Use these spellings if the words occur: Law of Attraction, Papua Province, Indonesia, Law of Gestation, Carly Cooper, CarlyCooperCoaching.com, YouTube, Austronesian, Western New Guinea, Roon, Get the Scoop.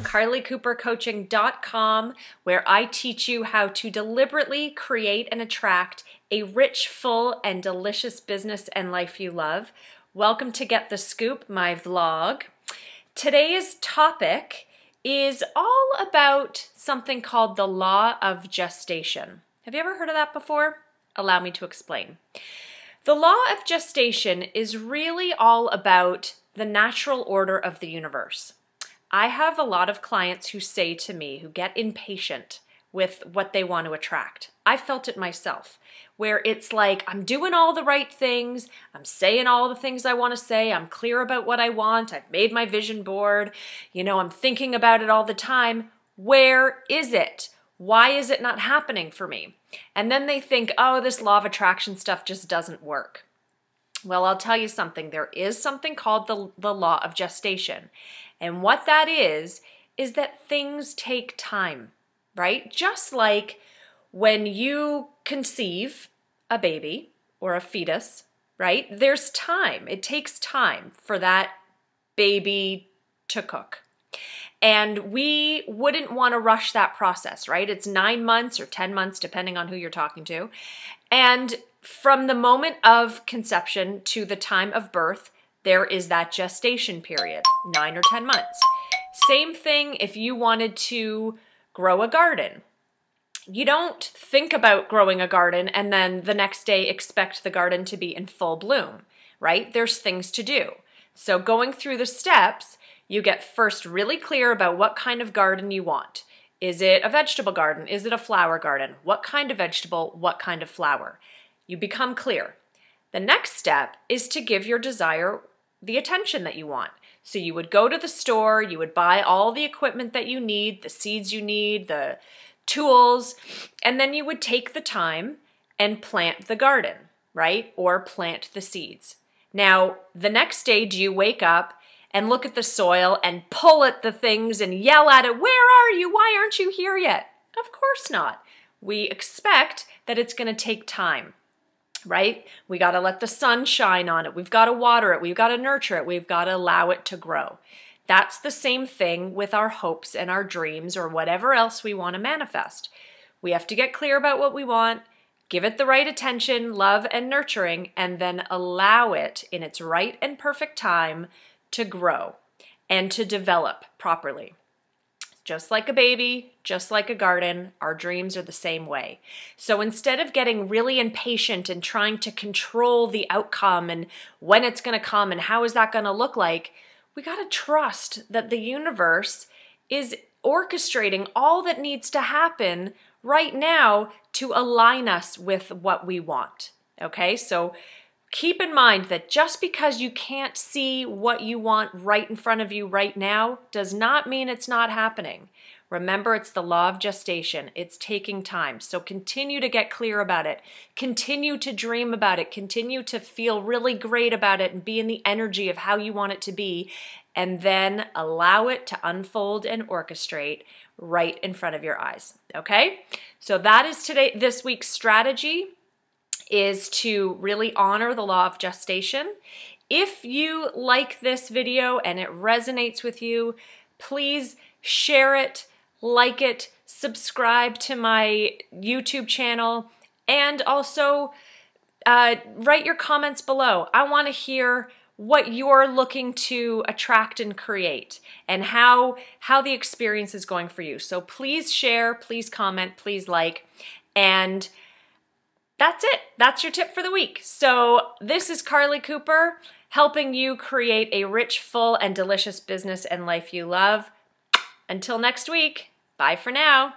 from CarlyCooperCoaching.com, where I teach you how to deliberately create and attract a rich, full, and delicious business and life you love. Welcome to Get the Scoop, my vlog. Today's topic is all about something called the Law of Gestation. Have you ever heard of that before? Allow me to explain. The Law of Gestation is really all about the natural order of the universe. I have a lot of clients who say to me, who get impatient with what they want to attract. I felt it myself, where it's like, I'm doing all the right things, I'm saying all the things I want to say, I'm clear about what I want, I've made my vision board, you know, I'm thinking about it all the time. Where is it? Why is it not happening for me? And then they think, oh, this law of attraction stuff just doesn't work. Well, I'll tell you something. There is something called the law of gestation. And what that is that things take time, right? Just like when you conceive a baby or a fetus, right? There's time. It takes time for that baby to cook. And we wouldn't want to rush that process, right? It's 9 months or 10 months, depending on who you're talking to. And from the moment of conception to the time of birth, there is that gestation period, 9 or 10 months. Same thing if you wanted to grow a garden. You don't think about growing a garden and then the next day expect the garden to be in full bloom, right? There's things to do. So going through the steps, you get first really clear about what kind of garden you want. Is it a vegetable garden? Is it a flower garden? What kind of vegetable? What kind of flower? You become clear. The next step is to give your desire the attention that you want. So you would go to the store, you would buy all the equipment that you need, the seeds you need, the tools, and then you would take the time and plant the garden, right? Or plant the seeds. Now, the next day, do you wake up and look at the soil and pull at the things and yell at it, where are you? Why aren't you here yet? Of course not. We expect that it's going to take time, right? We got to let the sun shine on it. We've got to water it. We've got to nurture it. We've got to allow it to grow. That's the same thing with our hopes and our dreams or whatever else we want to manifest. We have to get clear about what we want, give it the right attention, love, and nurturing, and then allow it in its right and perfect time to grow and to develop properly. Just like a baby, just like a garden, our dreams are the same way. So instead of getting really impatient and trying to control the outcome and when it's going to come and how is that going to look like, we got to trust that the universe is orchestrating all that needs to happen right now to align us with what we want. Okay, so keep in mind that just because you can't see what you want right in front of you right now does not mean it's not happening. Remember, it's the law of gestation. It's taking time. So continue to get clear about it. Continue to dream about it. Continue to feel really great about it and be in the energy of how you want it to be. And then allow it to unfold and orchestrate right in front of your eyes. Okay? So that is this week's strategy, is to really honor the law of gestation. If you like this video and it resonates with you, please share it, like it, subscribe to my YouTube channel, and also write your comments below. I want to hear what you're looking to attract and create and how the experience is going for you. So please share, please comment, please like, and that's it. That's your tip for the week. So this is Carly Cooper, helping you create a rich, full, and delicious business and life you love. Until next week, bye for now.